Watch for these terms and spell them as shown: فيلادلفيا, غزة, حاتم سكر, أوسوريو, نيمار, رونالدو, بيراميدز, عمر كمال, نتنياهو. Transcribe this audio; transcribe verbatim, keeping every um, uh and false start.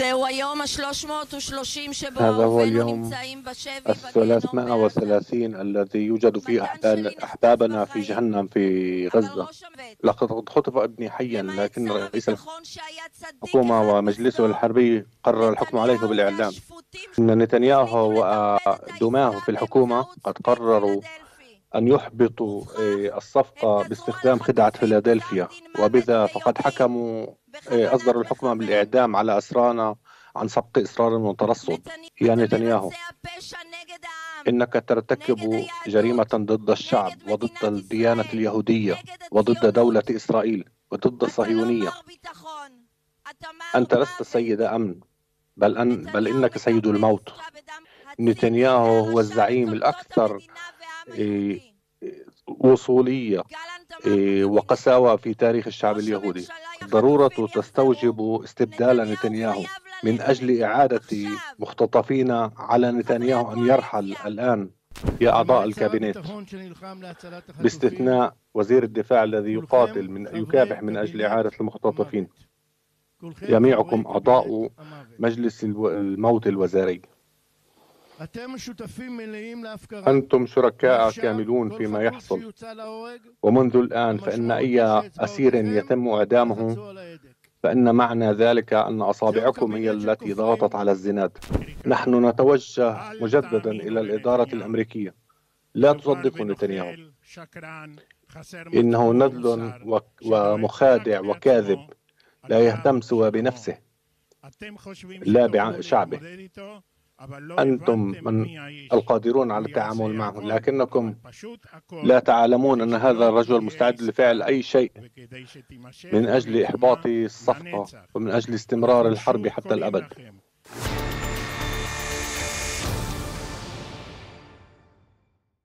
هذا هو اليوم الثلاثمائة وثلاثين الذي يوجد فيه أحبابنا في جهنم في غزة. لقد خطف ابني حيا، لكن رئيس الحكومة ومجلسه الحربي قرر الحكم عليه بالإعدام. إن نتنياهو ودماغه في الحكومة قد قرروا أن يحبطوا الصفقة باستخدام خدعة فيلادلفيا، وبذا فقد حكموا أصدروا الحكم بالإعدام على أسرانا عن سبق إصرار وترصد. يا نتنياهو، إنك ترتكب جريمة ضد الشعب وضد الديانة اليهودية وضد دولة إسرائيل وضد الصهيونية. أنت لست سيد أمن، بل, أن بل إنك سيد الموت. نتنياهو هو الزعيم الأكثر وصولية وقساوة في تاريخ الشعب اليهودي. ضرورة تستوجب استبدال نتنياهو من أجل إعادة مختطفين على نتنياهو أن يرحل الآن يا أعضاء الكابينت، باستثناء وزير الدفاع الذي يقاتل من يكافح من أجل إعادة المختطفين. جميعكم أعضاء مجلس الموت الوزاري، أنتم شركاء كاملون فيما يحصل، ومنذ الآن فإن أي أسير يتم إعدامه فإن معنى ذلك أن أصابعكم هي التي ضغطت على الزناد. نحن نتوجه مجددا إلى الإدارة الأمريكية. لا تصدقوا نتنياهو، إنه نذل ومخادع وكاذب، لا يهتم سوى بنفسه لا بشعبه. أنتم من القادرون على التعامل معه، لكنكم لا تعلمون أن هذا الرجل مستعد لفعل أي شيء من أجل إحباط الصفقة ومن أجل استمرار الحرب حتى الأبد.